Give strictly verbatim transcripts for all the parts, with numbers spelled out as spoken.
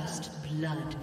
First blood.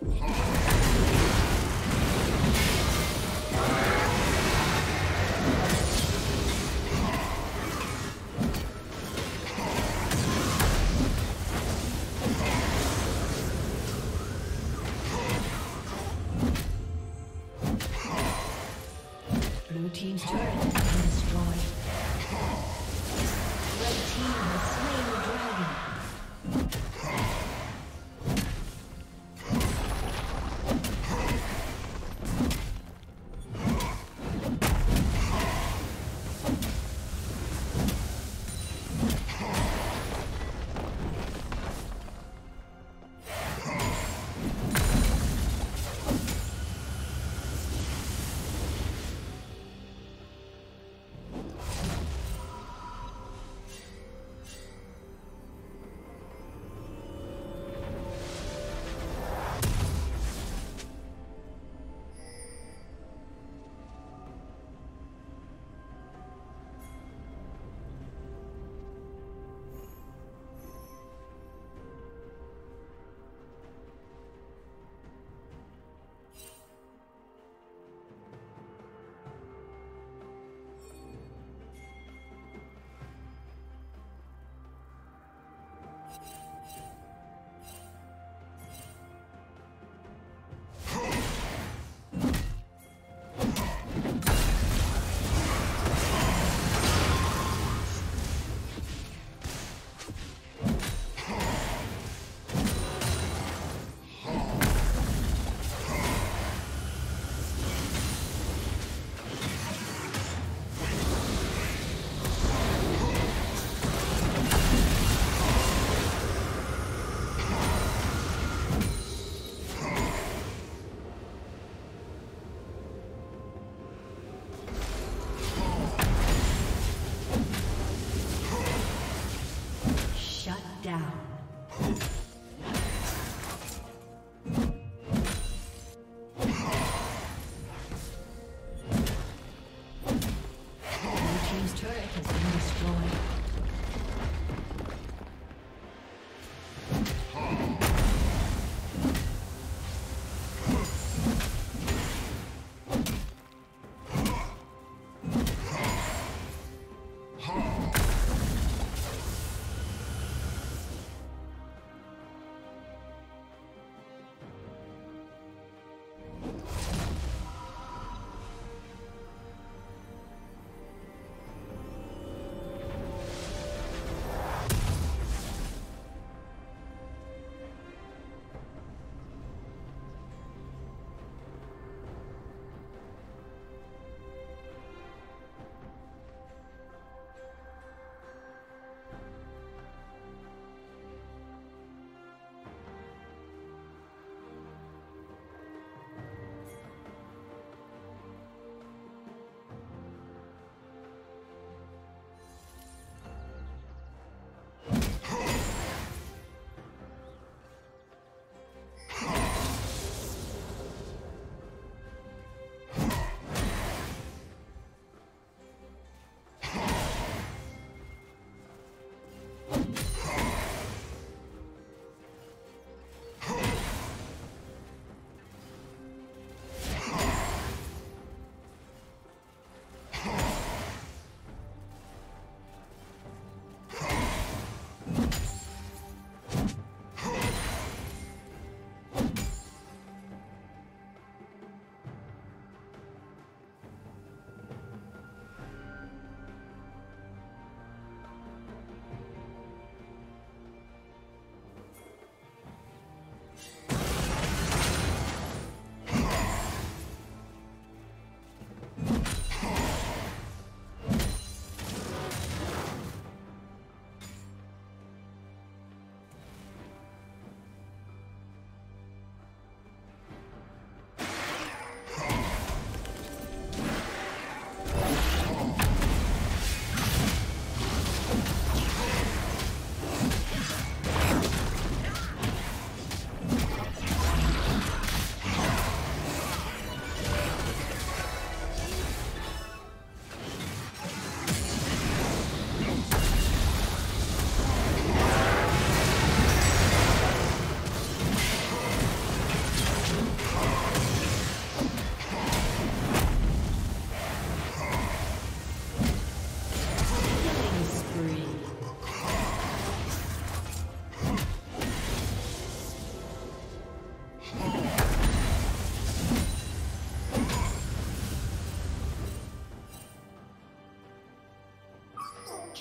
Blue team's turret has been destroyed. Red team has slain the dragon.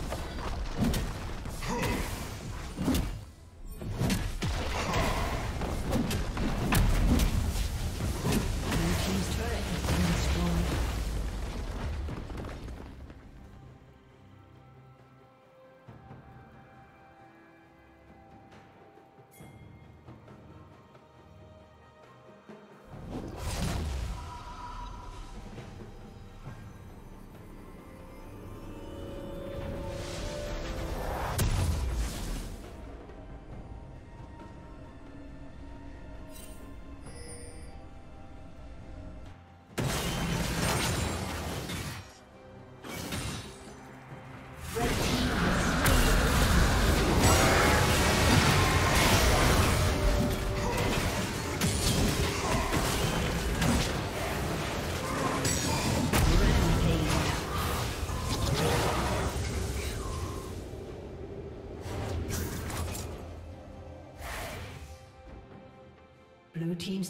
Blue team's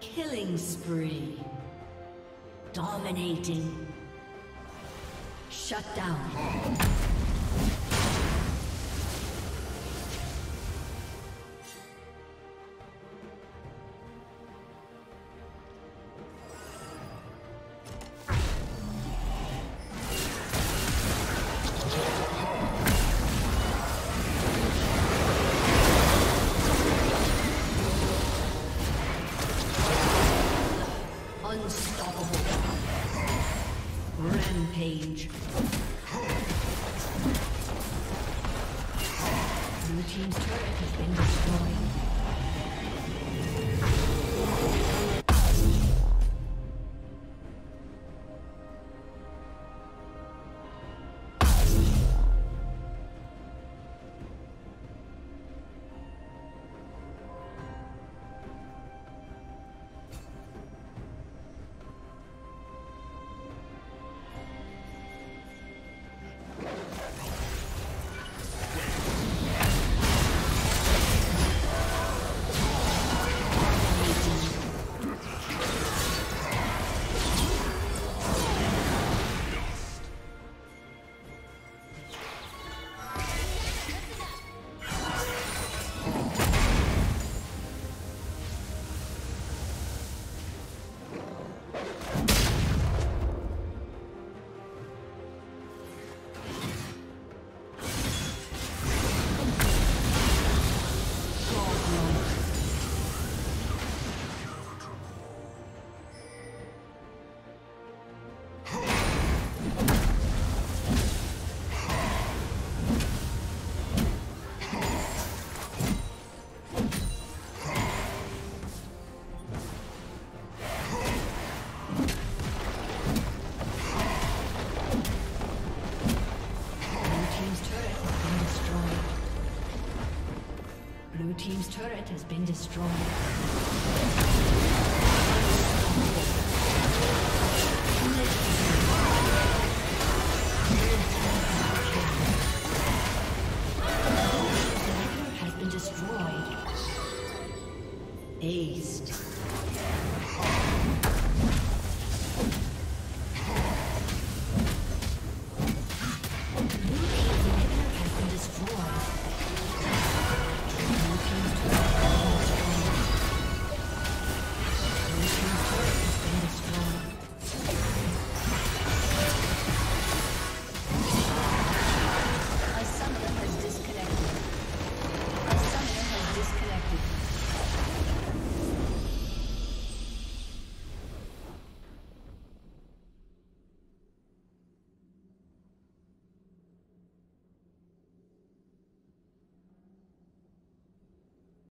Killing spree. Dominating. Shut down. Rampage. Blue team's turret has been destroyed. destroyed. Aced.